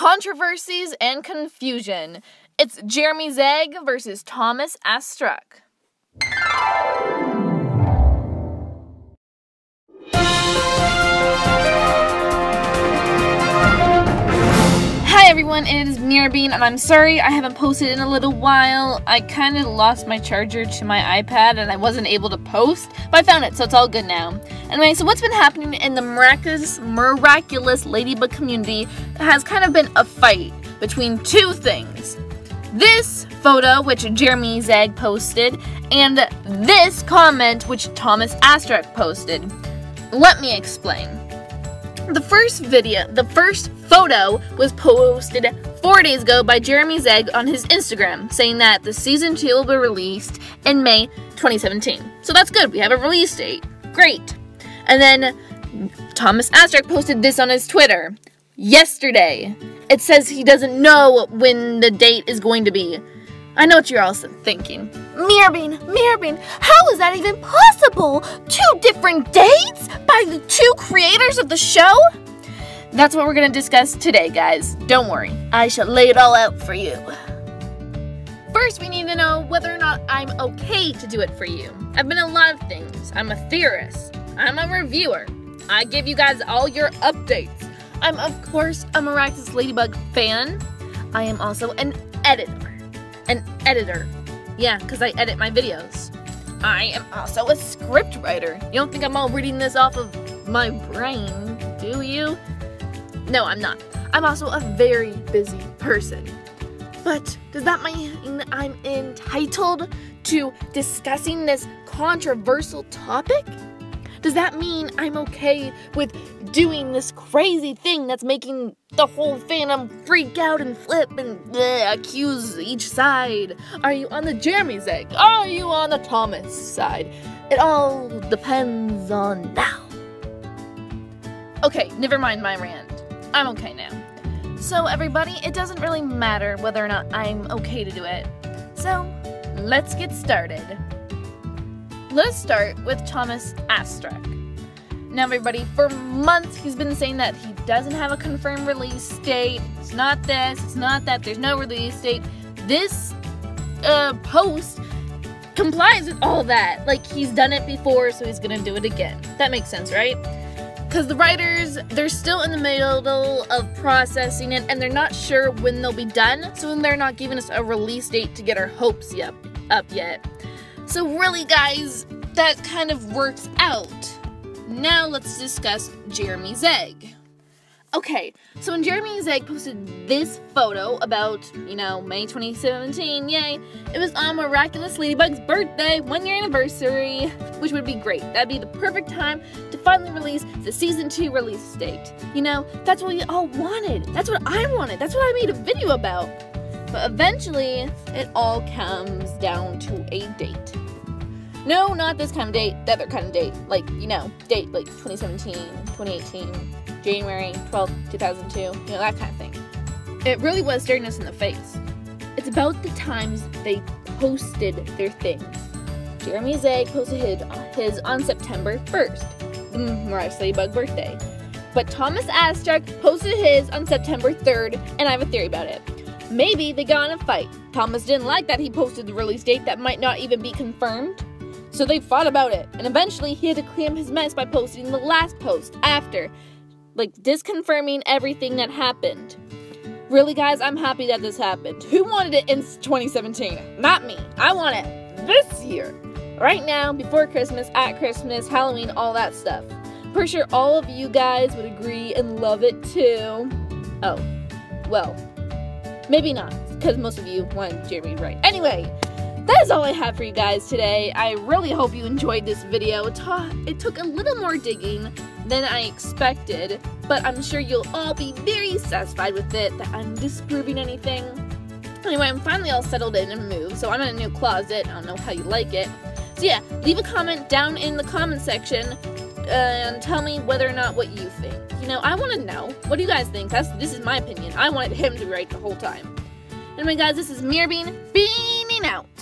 Controversies and Confusion. It's Jeremy Zag versus Thomas Astruc. Hi everyone, it is Mira Bean, and I'm sorry I haven't posted in a little while. I kind of lost my charger to my iPad and I wasn't able to post, but I found it, so it's all good now. Anyway, so what's been happening in the Miraculous Ladybug community has kind of been a fight between two things. This photo, which Jeremy Zag posted, and this comment, which Thomas Astruc posted. Let me explain. The first photo was posted 4 days ago by Jeremy Zag on his Instagram, saying that the season 2 will be released in May 2017. So that's good, we have a release date. Great. And then Thomas Astruc posted this on his Twitter yesterday. It says he doesn't know when the date is going to be. I know what you're also thinking. Mira Bean, how is that even possible? 2 different dates by the 2 creators of the show? That's what we're going to discuss today, guys. Don't worry, I shall lay it all out for you. First, we need to know whether or not I'm okay to do it for you. I've been a lot of things. I'm a theorist. I'm a reviewer. I give you guys all your updates. I'm, of course, a Miraculous Ladybug fan. I am also an editor. Yeah, because I edit my videos. I am also a script writer. You don't think I'm all reading this off of my brain, do you? No, I'm not. I'm also a very busy person. But does that mean I'm entitled to discussing this controversial topic? Does that mean I'm okay with doing this crazy thing that's making the whole fandom freak out and flip and accuse each side? Are you on the Jeremy Zag? Are you on the Thomas side? It all depends on now. Okay, never mind my rant. I'm okay now. So everybody, it doesn't really matter whether or not I'm okay to do it. So let's get started. Let's start with Thomas Astruc. Now everybody, for months he's been saying that he doesn't have a confirmed release date. It's not this, it's not that, there's no release date. This post complies with all that. Like, he's done it before, so he's gonna do it again. That makes sense, right? Because the writers, they're still in the middle of processing it, and they're not sure when they'll be done, so they're not giving us a release date to get our hopes up yet. So really, guys, that kind of works out. Now let's discuss Jeremy Zag. Okay, so when Jeremy Zag posted this photo about, May 2017, yay, it was on Miraculous Ladybug's birthday, 1-year anniversary, which would be great. That'd be the perfect time to finally release the season 2 release date. That's what we all wanted. That's what I wanted. That's what I made a video about. But eventually, it all comes down to a date. No, not this kind of date, the other kind of date. Like, date like 2017, 2018, January 12th, 2002, that kind of thing. It really was staring us in the face. It's about the times they posted their things. Jeremy Zag posted his on September 1st, the Miraculous Ladybug birthday. But Thomas Astruc posted his on September 3rd, and I have a theory about it. Maybe they got in a fight. Thomas didn't like that he posted the release date that might not even be confirmed. So they fought about it, and eventually he had to clean up his mess by posting the last post after, disconfirming everything that happened. Really, guys, I'm happy that this happened. Who wanted it in 2017? Not me. I want it this year. Right now, before Christmas, at Christmas, Halloween, all that stuff. I'm pretty sure all of you guys would agree and love it too. Oh, well. Maybe not, because most of you want Jeremy right. Anyway, that is all I have for you guys today. I really hope you enjoyed this video. It took a little more digging than I expected, but I'm sure you'll all be very satisfied with it, that I'm disproving anything. Anyway, I'm finally all settled in and moved, so I'm in a new closet. I don't know how you like it. So yeah, leave a comment down in the comment section and tell me whether or not what you think. I want to know. What do you guys think? This is my opinion. I wanted him to be right the whole time. Anyway, guys, this is Mira Bean, beaning out.